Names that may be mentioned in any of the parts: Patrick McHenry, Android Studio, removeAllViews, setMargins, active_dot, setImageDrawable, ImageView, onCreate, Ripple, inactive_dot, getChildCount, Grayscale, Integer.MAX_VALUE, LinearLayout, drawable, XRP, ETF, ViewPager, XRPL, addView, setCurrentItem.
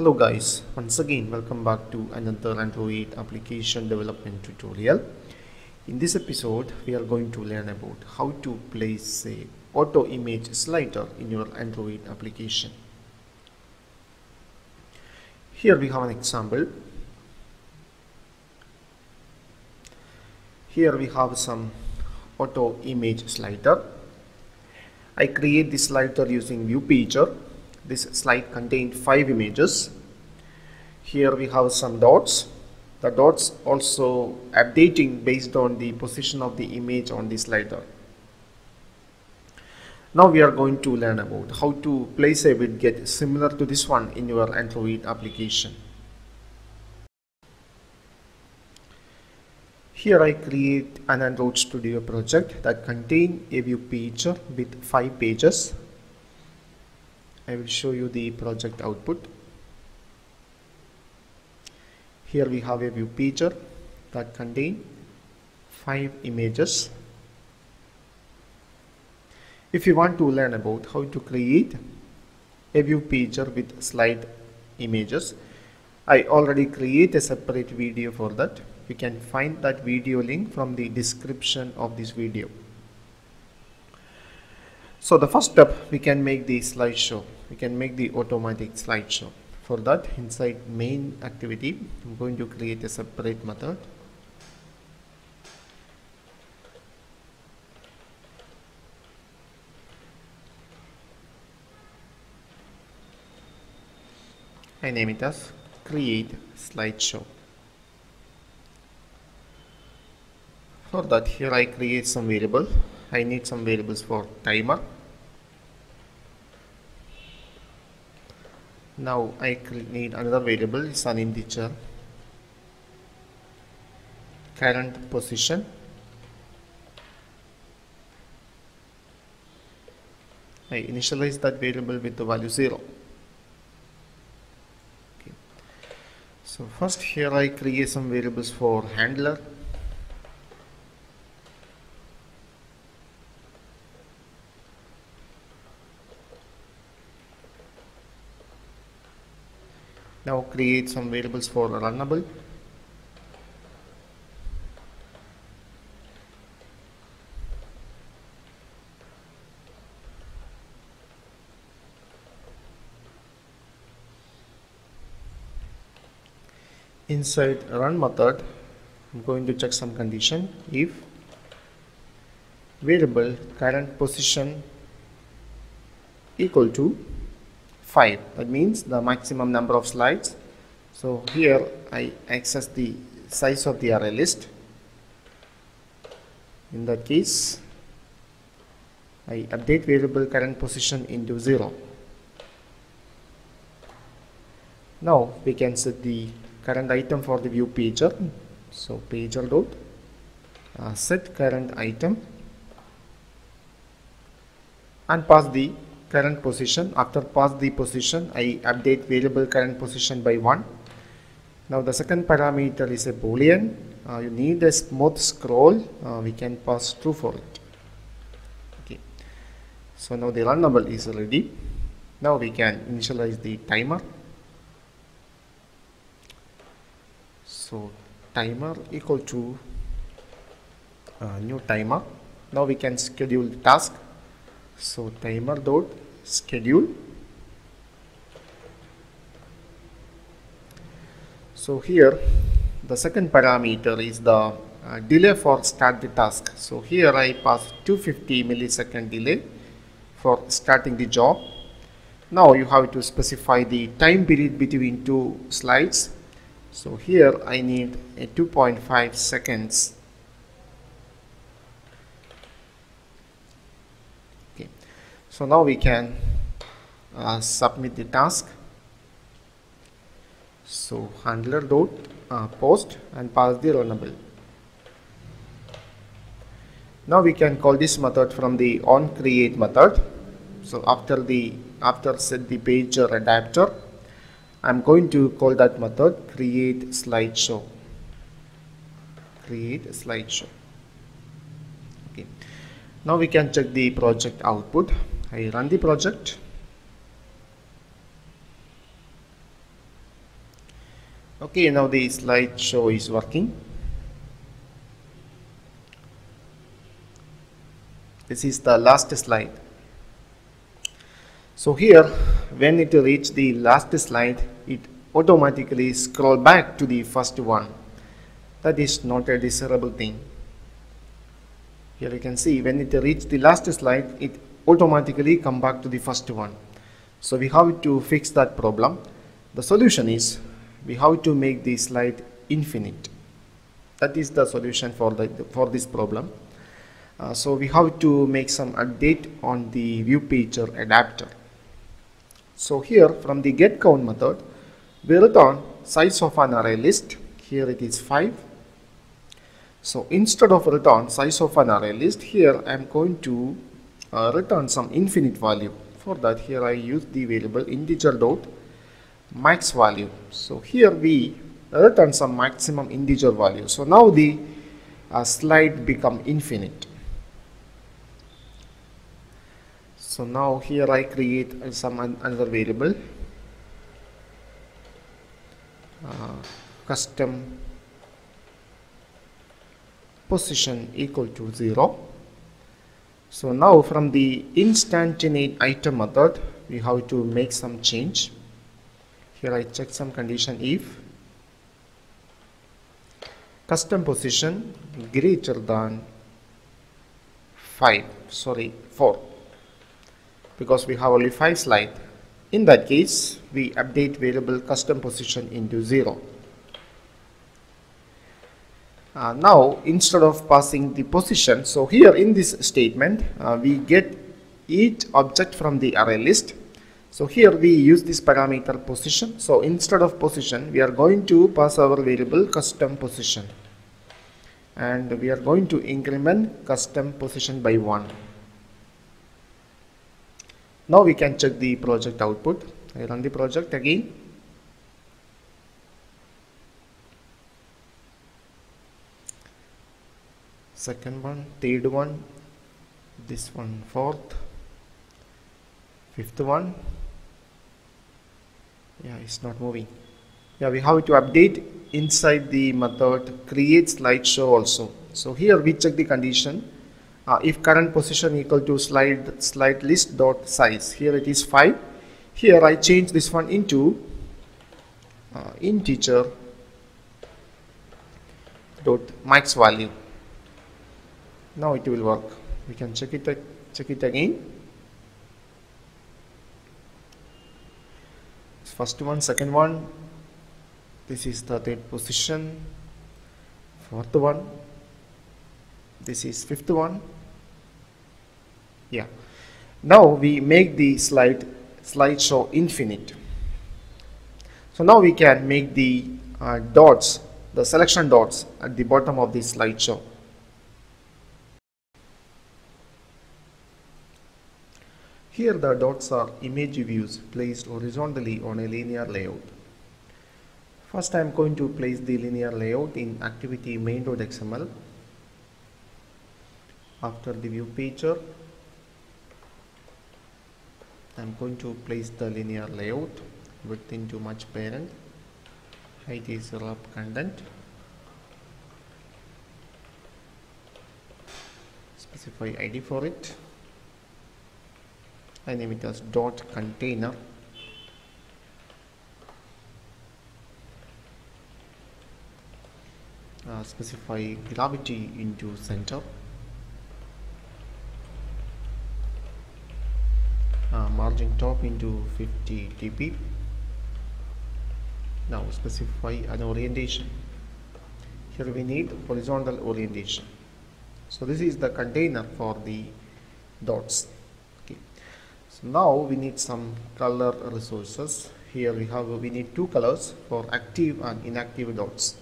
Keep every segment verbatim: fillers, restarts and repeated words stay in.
Hello guys, once again welcome back to another Android application development tutorial. In this episode we are going to learn about how to place a auto image slider in your Android application. Here we have an example. Here we have some auto image slider. I create this slider using ViewPager. This slide contained five images. Here we have some dots. The dots also updating based on the position of the image on the slider. Now we are going to learn about how to place a widget similar to this one in your Android application. Here I create an Android Studio project that contains a view picture with five pages. I will show you the project output. Here we have a view picture that contains five images. If you want to learn about how to create a view picture with slide images, I already create a separate video for that. You can find that video link from the description of this video. So the first step, we can make the slideshow. We can make the automatic slideshow. For that, inside main activity, I'm going to create a separate method. I name it as create slideshow. For that, here I create some variable. I need some variables for timer. Now I need another variable, it's an integer, current position, I initialize that variable with the value zero. Okay. So first here I create some variables for handler, now create some variables for runnable, inside run method I'm going to check some condition. If variable current position equal to five, that means the maximum number of slides. So here I access the size of the array list. In that case I update variable current position into zero. Now we can set the current item for the view pager. So pager dot uh, set current item and pass the current position. After pass the position, I update variable current position by one. Now the second parameter is a boolean. Uh, you need a smooth scroll. Uh, we can pass true for it. Okay. So now the runnable is ready. Now we can initialize the timer. So timer equal to uh, new timer. Now we can schedule the task. So timer dot schedule. So here the second parameter is the uh, delay for start the task. So here I pass two hundred fifty millisecond delay for starting the job. Now you have to specify the time period between two slides. So here I need a two point five seconds. So now we can uh, submit the task. So handler dot uh, post and pass the runnable. Now we can call this method from the onCreate method. So after the after set the pager adapter, I'm going to call that method create slideshow. Create slideshow. Okay. Now we can check the project output. I run the project. Okay, now the slideshow is working. This is the last slide. So here, when it reaches the last slide, it automatically scroll back to the first one. That is not a desirable thing. Here you can see when it reaches the last slide, it automatically come back to the first one. So we have to fix that problem. The solution is we have to make the slide infinite. That is the solution for the for this problem. Uh, so we have to make some update on the ViewPager adapter. So here from the getCount method, we return size of an array list. Here it is five. So instead of return size of an array list, here I am going to uh, return some infinite value. For that, here I use the variable integer dot max value. So here we return some maximum integer value. So now the uh, slide become infinite. So now here I create uh, some an another variable uh, custom position equal to zero. So now from the instantiate item method, we have to make some change. Here I check some condition if custom position greater than five sorry four, because we have only five slides. In that case, we update variable custom position into zero. Uh, now instead of passing the position, so here in this statement uh, we get each object from the array list. So here we use this parameter position. So instead of position, we are going to pass our variable custom position, and we are going to increment custom position by one. Now we can check the project output. I run the project again. Second one, third one, this one, fourth, fifth one. Yeah, it's not moving. Yeah, we have to update inside the method create slideshow also. So here we check the condition uh, if current position equal to slide slide list dot size. Here it is five. Here I change this one into uh, integer dot max value. Now it will work. We can check it check it again. It's first one, second one. This is the third position. Fourth one. This is fifth one. Yeah. Now we make the slide slideshow infinite. So now we can make the uh, dots, the selection dots at the bottom of the slideshow. Here the dots are image views placed horizontally on a linear layout. First I am going to place the linear layout in activity main dot x m l. After the view pager, I am going to place the linear layout width into much parent, height is wrap content, specify I D for it. I name it as dot container. Uh, specify gravity into center. Uh, margin top into fifty d p. Now specify an orientation. Here we need horizontal orientation. So this is the container for the dots. Now we need some color resources. Here we have we need two colors for active and inactive dots.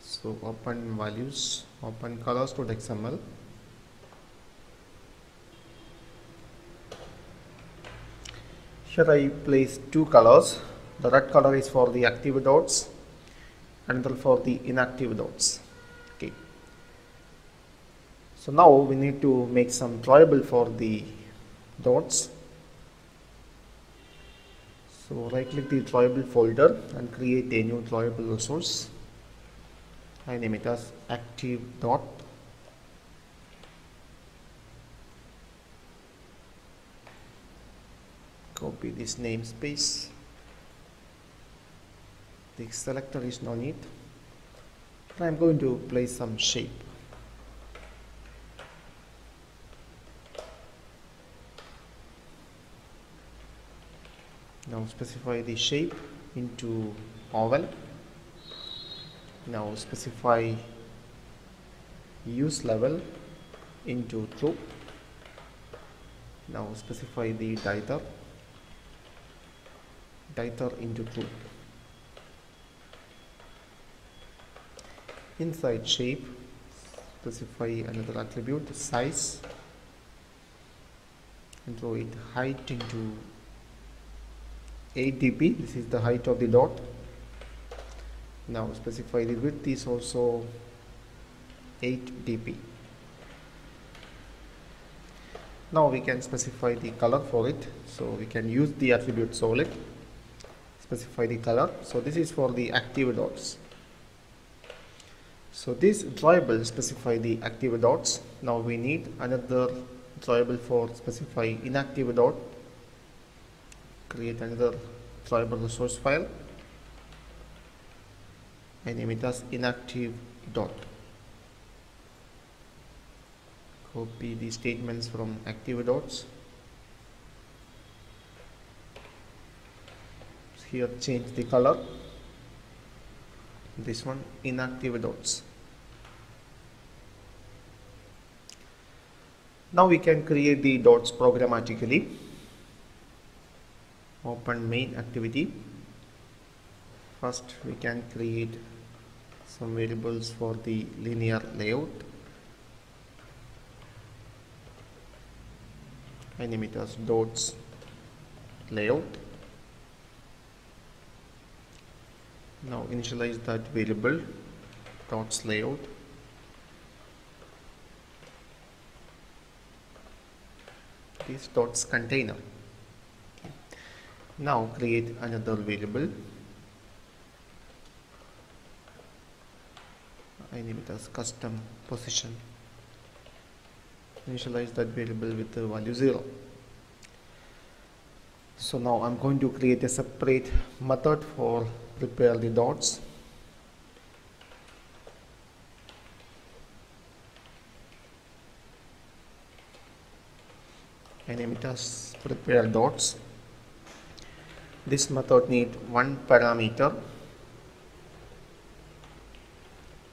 So open values, open colors dot x m l. Here I place two colors. The red color is for the active dots, another for the inactive dots. Okay. So now we need to make some drawable for the dots. So right click the drawable folder and create a new drawable resource. I name it as active dot. Copy this namespace. The selector is no need. I am going to place some shape. Now specify the shape into oval. Now specify use level into true. Now specify the diter diter into true. Inside shape specify another attribute, size, and throw it height into eight D P. This is the height of the dot. Now specify the width is also eight D P. Now we can specify the color for it, so we can use the attribute solid. Specify the color. So this is for the active dots. So this drawable specify the active dots. Now we need another drawable for specify inactive dot. Create another drawable resource file. I name it as inactive dot. Copy the statements from active dots. Here change the color. This one inactive dots. Now we can create the dots programmatically. Open main activity. First we can create some variables for the linear layout. I name it as dots layout. Now initialize that variable dots layout. This dots container. Okay. Now create another variable. I name it as custom position. Initialize that variable with the value zero. So now I'm going to create a separate method for prepare the dots. I name it as prepare dots. This method need one parameter,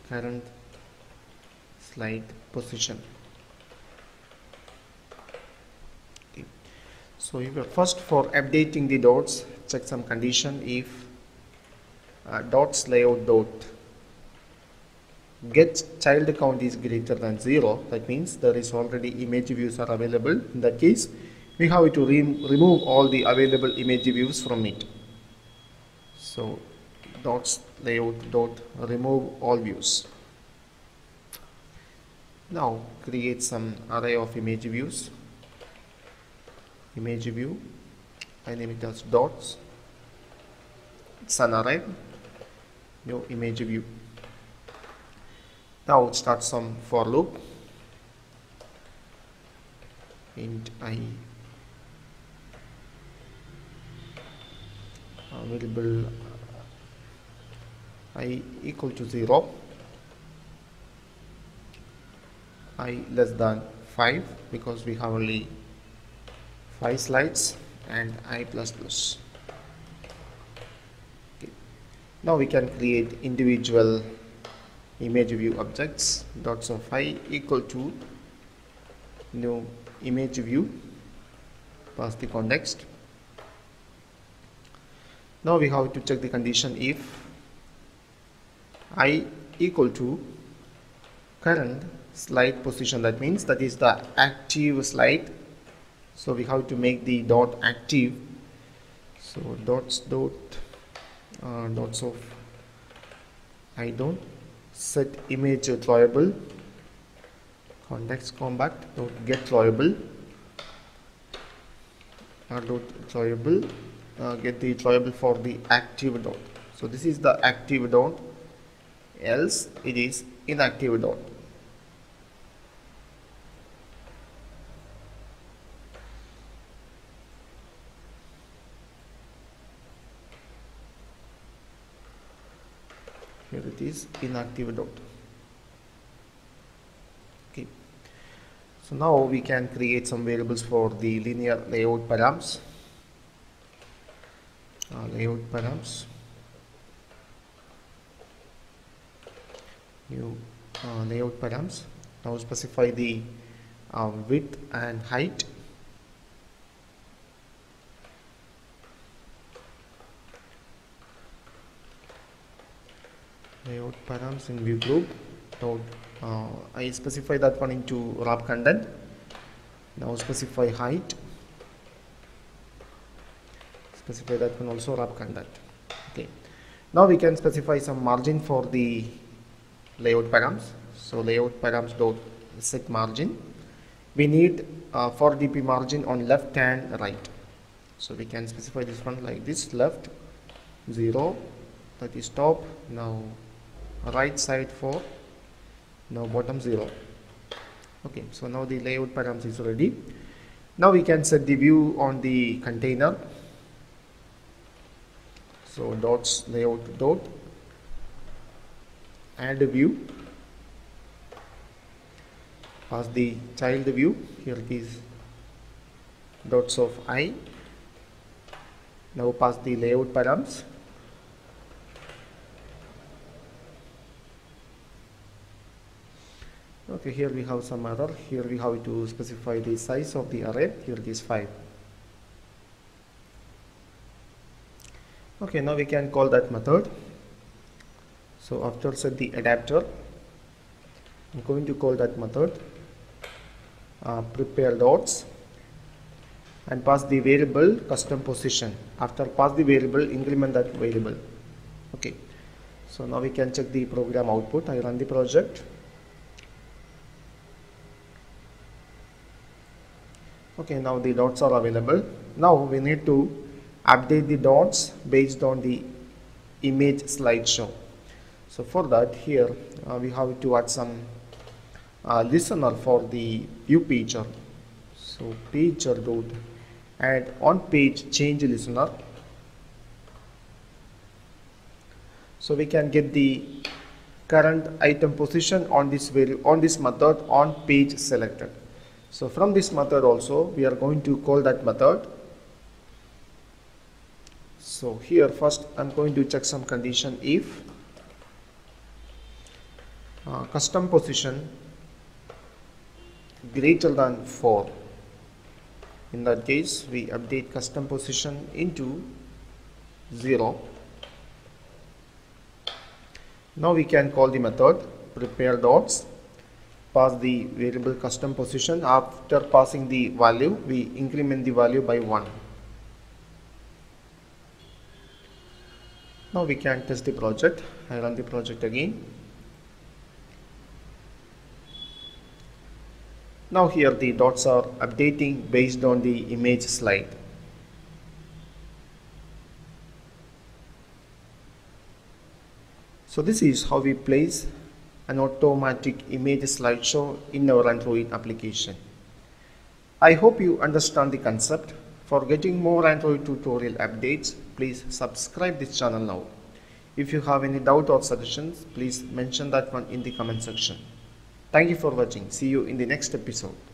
current slide position. Okay. So you will first for updating the dots check some condition. If Uh, dots layout dot get child count is greater than zero, that means there is already image views are available. In that case we have to re remove all the available image views from it. So dots layout dot remove all views. Now create some array of image views. Image view, I name it as dots. It's an array. New image view. Now start some for loop. Int I available I equal to zero, I less than five because we have only five slides, and I plus plus. Now we can create individual image view objects. Dots of I equal to new image view. Pass the context. Now we have to check the condition if I equal to current slide position. That means that is the active slide. So we have to make the dot active. So dots dot. Uh, dots of I don't set image drawable context combat dot get drawable or dot drawable uh, get the drawable for the active dot. So this is the active dot, else it is inactive dot. Here it is inactive dot. Okay. So now we can create some variables for the linear layout params. Uh, layout params. New uh, layout params. Now specify the uh, width and height. Layout params in view group. Now uh, I specify that one into wrap content. Now specify height. Specify that one also wrap content. Okay. Now we can specify some margin for the layout params. So layout params dot set margin. We need uh, four D P margin on left and right. So we can specify this one like this: left zero, that is top. Now right side four, now bottom zero. Okay, so now the layout params is ready. Now we can set the view on the container. So dots layout dot add view, pass the child view. Here it is dots of I. Now pass the layout params. Okay, here we have some error. Here we have to specify the size of the array. Here it is five. Okay, now we can call that method. So after set the adapter, I'm going to call that method uh, prepare dots and pass the variable custom position. After pass the variable, increment that variable. Okay, so now we can check the program output. I run the project. Okay, now the dots are available. Now we need to update the dots based on the image slideshow. So for that, here uh, we have to add some uh, listener for the ViewPager. So pager dot add onPageChangeListener. So we can get the current item position on this value on this method onPageSelected. So from this method also we are going to call that method. So here first I'm going to check some condition if uh, custom position greater than four. In that case we update custom position into zero. Now we can call the method prepare dots, pass the variable custom position. After passing the value, we increment the value by one. Now we can test the project. I run the project again. Now here the dots are updating based on the image slide. So this is how we place an automatic image slideshow in our Android application. I hope you understand the concept. For getting more Android tutorial updates, please subscribe this channel now. If you have any doubt or suggestions, please mention that one in the comment section. Thank you for watching. See you in the next episode.